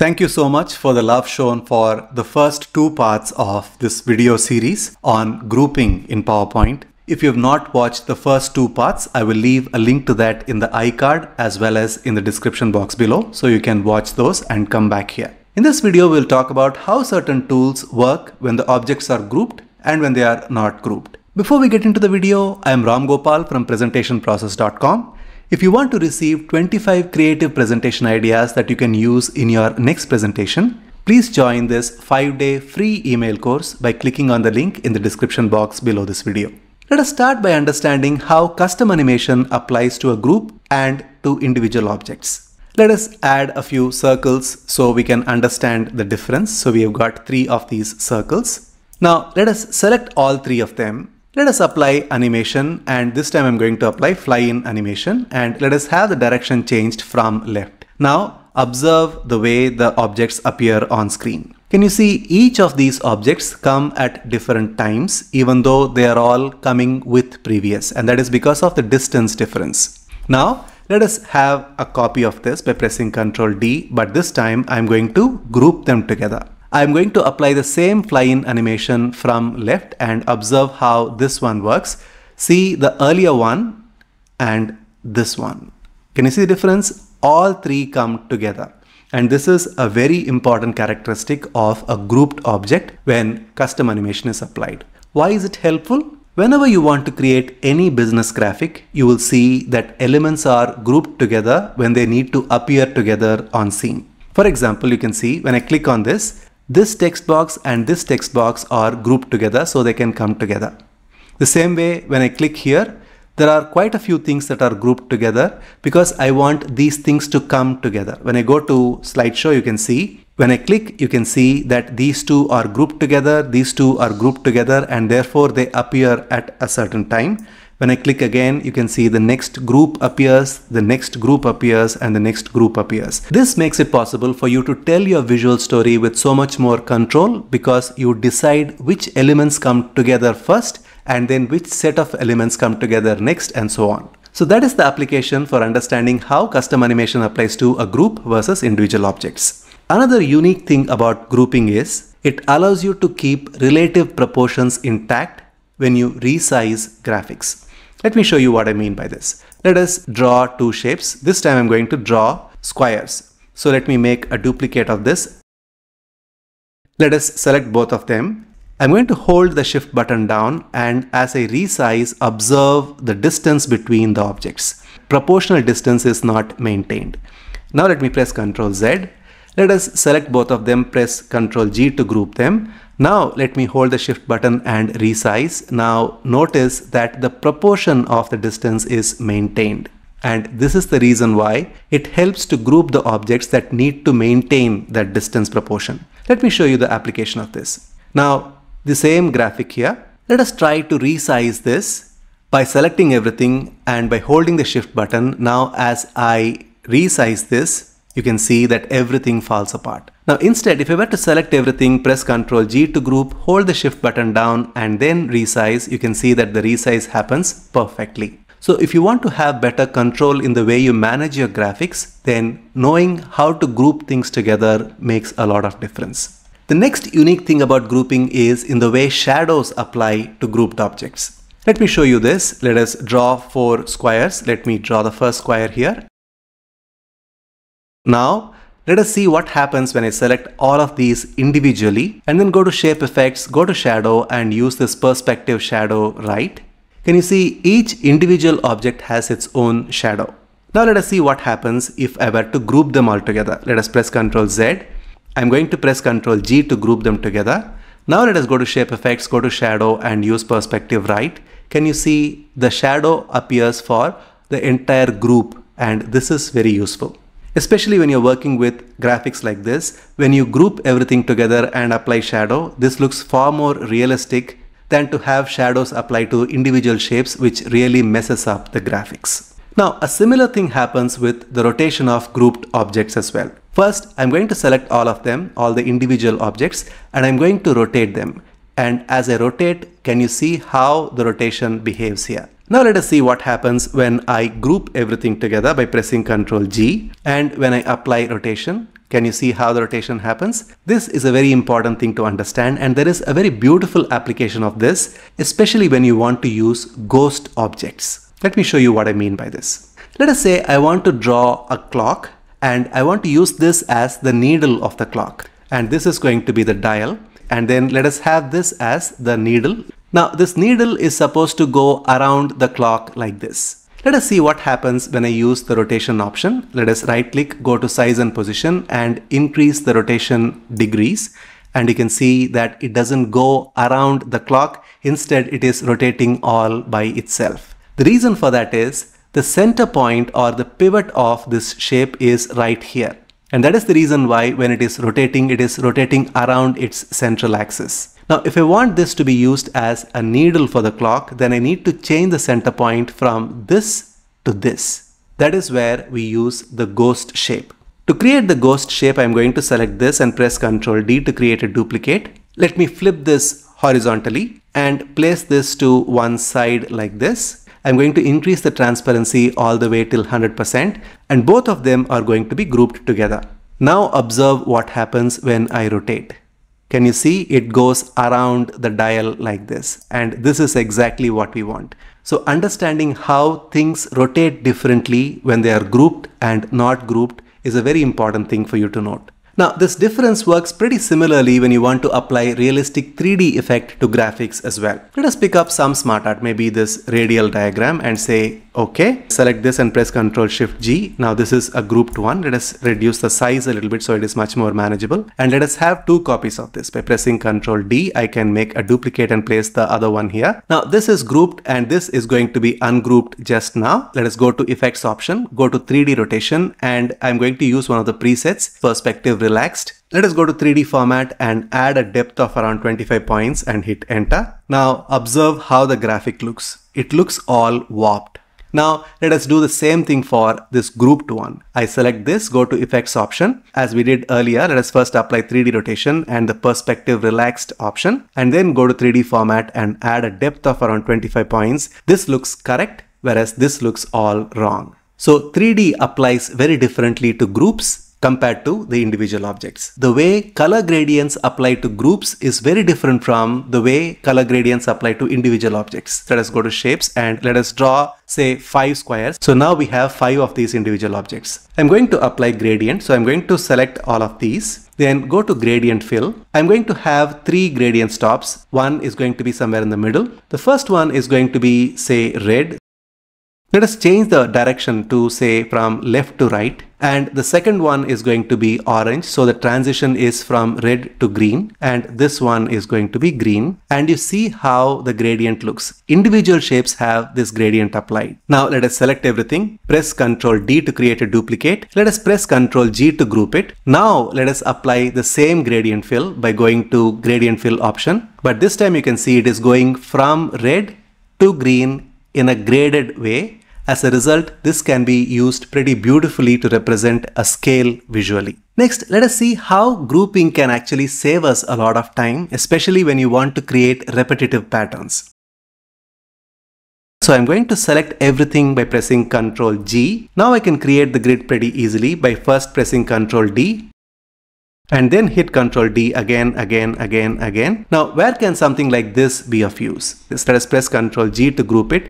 Thank you so much for the love shown for the first two parts of this video series on grouping in PowerPoint. If you have not watched the first two parts, I will leave a link to that in the iCard as well as in the description box below, so you can watch those and come back here. In this video, we'll talk about how certain tools work when the objects are grouped and when they are not grouped. Before we get into the video, I am Ramgopal from PresentationProcess.com. If you want to receive 25 creative presentation ideas that you can use in your next presentation, please join this 5-day free email course by clicking on the link in the description box below this video. Let us start by understanding how custom animation applies to a group and to individual objects. Let us add a few circles so we can understand the difference. So we have got three of these circles. Now let us select all three of them. Let us apply animation, and this time I'm going to apply fly-in animation, and let us have the direction changed from left. Now observe the way the objects appear on screen. Can you see each of these objects come at different times, even though they are all coming with previous, and that is because of the distance difference. Now let us have a copy of this by pressing Ctrl D, but this time I'm going to group them together. I'm going to apply the same fly-in animation from left and observe how this one works. See the earlier one and this one. Can you see the difference? All three come together. And this is a very important characteristic of a grouped object when custom animation is applied. Why is it helpful? Whenever you want to create any business graphic, you will see that elements are grouped together when they need to appear together on scene. For example, you can see when I click on this, this text box and this text box are grouped together so they can come together. The same way, when I click here, there are quite a few things that are grouped together because I want these things to come together. When I go to slideshow, you can see, when I click, you can see that these two are grouped together, these two are grouped together, and therefore they appear at a certain time. When I click again, you can see the next group appears, the next group appears, and the next group appears. This makes it possible for you to tell your visual story with so much more control because you decide which elements come together first and then which set of elements come together next, and so on. So that is the application for understanding how custom animation applies to a group versus individual objects. Another unique thing about grouping is it allows you to keep relative proportions intact when you resize graphics. Let me show you what I mean by this. Let us draw two shapes. This time I'm going to draw squares. So let me make a duplicate of this. Let us select both of them. I'm going to hold the shift button down, and as I resize, observe the distance between the objects. Proportional distance is not maintained. Now let me press Ctrl Z. Let us select both of them, press Ctrl G to group them. Now let me hold the shift button and resize. Now notice that the proportion of the distance is maintained. And this is the reason why it helps to group the objects that need to maintain that distance proportion. Let me show you the application of this. Now the same graphic here. Let us try to resize this by selecting everything and by holding the shift button. Now as I resize this, you can see that everything falls apart. Now instead, if I were to select everything, press Ctrl G to group, hold the shift button down, and then resize, you can see that the resize happens perfectly. So if you want to have better control in the way you manage your graphics, then knowing how to group things together makes a lot of difference. The next unique thing about grouping is in the way shadows apply to grouped objects. Let me show you this. Let us draw four squares. Let me draw the first square here. Now, let us see what happens when I select all of these individually and then go to shape effects, go to shadow, and use this perspective shadow right. Can you see each individual object has its own shadow? Now let us see what happens if I were to group them all together. Let us press Ctrl Z. I'm going to press Ctrl G to group them together. Now let us go to shape effects, go to shadow, and use perspective right. Can you see the shadow appears for the entire group, and this is very useful. Especially when you're working with graphics like this, when you group everything together and apply shadow, this looks far more realistic than to have shadows applied to individual shapes, which really messes up the graphics. Now, a similar thing happens with the rotation of grouped objects as well. First, I'm going to select all of them, all the individual objects, and I'm going to rotate them. And as I rotate, can you see how the rotation behaves here? Now let us see what happens when I group everything together by pressing Ctrl G, and when I apply rotation, Can you see how the rotation happens? This is a very important thing to understand, and there is a very beautiful application of this, especially when you want to use ghost objects. Let me show you what I mean by this. Let us say I want to draw a clock and I want to use this as the needle of the clock. And this is going to be the dial. And then let us have this as the needle. Now this needle is supposed to go around the clock like this. Let us see what happens when I use the rotation option. Let us right click, go to size and position and increase the rotation degrees. And you can see that it doesn't go around the clock. Instead, it is rotating all by itself. The reason for that is the center point or the pivot of this shape is right here. And that is the reason why when it is rotating around its central axis. Now, if I want this to be used as a needle for the clock, then I need to change the center point from this to this. That is where we use the ghost shape. To create the ghost shape, I'm going to select this and press Ctrl D to create a duplicate. Let me flip this horizontally and place this to one side like this. I'm going to increase the transparency all the way till 100%, and both of them are going to be grouped together. Now observe what happens when I rotate. Can you see it goes around the dial like this? And this is exactly what we want. So understanding how things rotate differently when they are grouped and not grouped is a very important thing for you to note. Now this difference works pretty similarly when you want to apply realistic 3D effect to graphics as well. Let us pick up some smart art, maybe this radial diagram, and say OK. Select this and press Ctrl-Shift-G. Now this is a grouped one. Let us reduce the size a little bit so it is much more manageable. And let us have two copies of this. By pressing Ctrl-D, I can make a duplicate and place the other one here. Now this is grouped and this is going to be ungrouped just now. Let us go to Effects option, go to 3D Rotation, and I'm going to use one of the presets, Perspective Relaxed. Let us go to 3D format and add a depth of around 25 points and hit enter. Now observe how the graphic looks. It looks all warped. Now let us do the same thing for this grouped one. I select this, go to effects option. As we did earlier, let us first apply 3D rotation and the perspective relaxed option, and then go to 3D format and add a depth of around 25 points. This looks correct, whereas this looks all wrong. So 3D applies very differently to groups compared to the individual objects. The way color gradients apply to groups is very different from the way color gradients apply to individual objects. Let us go to shapes and let us draw, say, 5 squares. So now we have 5 of these individual objects. I'm going to apply gradient. So I'm going to select all of these, then go to gradient fill. I'm going to have 3 gradient stops. One is going to be somewhere in the middle. The first one is going to be, say, red. Let us change the direction to, say, from left to right. And the second one is going to be orange. So the transition is from red to green. And this one is going to be green. And you see how the gradient looks. Individual shapes have this gradient applied. Now let us select everything. Press Ctrl D to create a duplicate. Let us press Ctrl G to group it. Now let us apply the same gradient fill by going to gradient fill option. But this time you can see it is going from red to green in a graded way. As a result, this can be used pretty beautifully to represent a scale visually. Next, let us see how grouping can actually save us a lot of time, especially when you want to create repetitive patterns. So I'm going to select everything by pressing Ctrl G. Now I can create the grid pretty easily by first pressing Ctrl D and then hit Ctrl D again. Now, where can something like this be of use? Let us press Ctrl G to group it.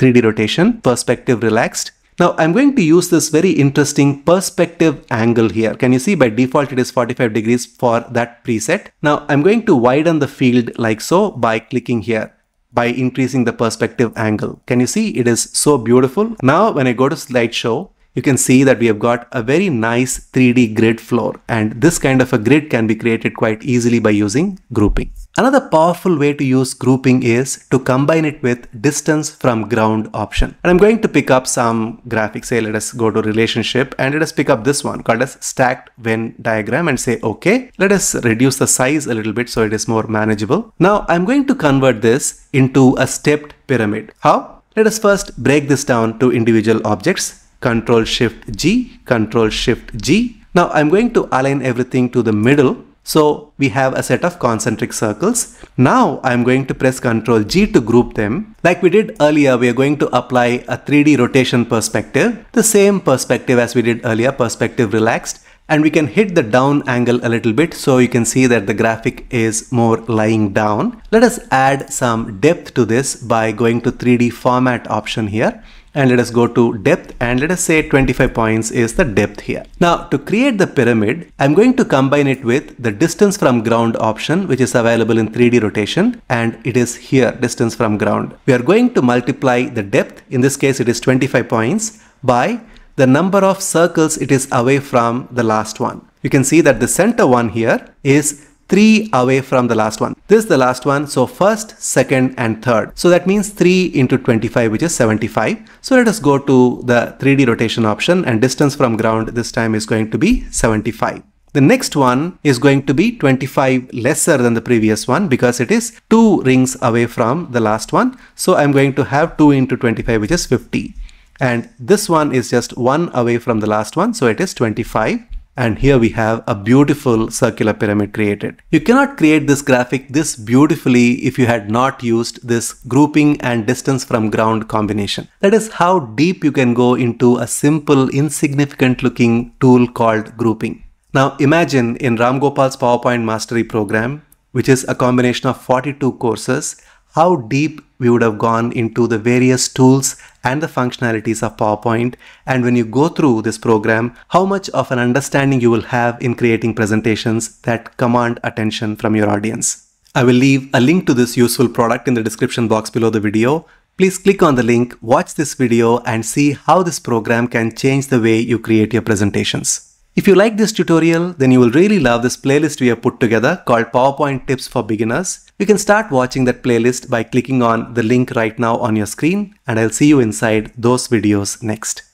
3D rotation, perspective relaxed. Now I'm going to use this very interesting perspective angle here. Can you see by default it is 45 degrees for that preset. Now I'm going to widen the field like so by clicking here, by increasing the perspective angle. Can you see it is so beautiful? Now when I go to slideshow, you can see that we have got a very nice 3D grid floor, and this kind of a grid can be created quite easily by using grouping. Another powerful way to use grouping is to combine it with distance from ground option. And I'm going to pick up some graphics. Say, let us go to relationship and let us pick up this one called as stacked Venn diagram and say OK. Let us reduce the size a little bit so it is more manageable. Now I'm going to convert this into a stepped pyramid. How? Let us first break this down to individual objects. Ctrl Shift G, Ctrl Shift G. Now I'm going to align everything to the middle So we have a set of concentric circles. Now I'm going to press Ctrl G to group them. Like we did earlier, we are going to apply a 3D rotation perspective, the same perspective as we did earlier, perspective relaxed, and we can hit the down angle a little bit so you can see that the graphic is more lying down. Let us add some depth to this by going to 3D format option here. And let us go to depth and let us say 25 points is the depth here. Now to create the pyramid, I'm going to combine it with the distance from ground option, which is available in 3D rotation, and it is here, distance from ground. We are going to multiply the depth, in this case it is 25 points, by the number of circles it is away from the last one. You can see that the center one here is 3 away from the last one. This is the last one, so first, second and third. So that means 3 into 25, which is 75. So let us go to the 3D rotation option, and distance from ground this time is going to be 75. The next one is going to be 25 lesser than the previous one because it is 2 rings away from the last one. So I'm going to have 2 into 25, which is 50. And this one is just 1 away from the last one, so it is 25. And here we have a beautiful circular pyramid created. You cannot create this graphic this beautifully if you had not used this grouping and distance from ground combination. That is how deep you can go into a simple, insignificant looking tool called grouping. Now imagine in Ramgopal's PowerPoint mastery program, which is a combination of 42 courses, how deep we would have gone into the various tools and the functionalities of PowerPoint, and when you go through this program, how much of an understanding you will have in creating presentations that command attention from your audience. I will leave a link to this useful product in the description box below the video. Please click on the link, watch this video, and see how this program can change the way you create your presentations. If you like this tutorial, then you will really love this playlist we have put together called PowerPoint Tips for Beginners. You can start watching that playlist by clicking on the link right now on your screen, and I'll see you inside those videos next.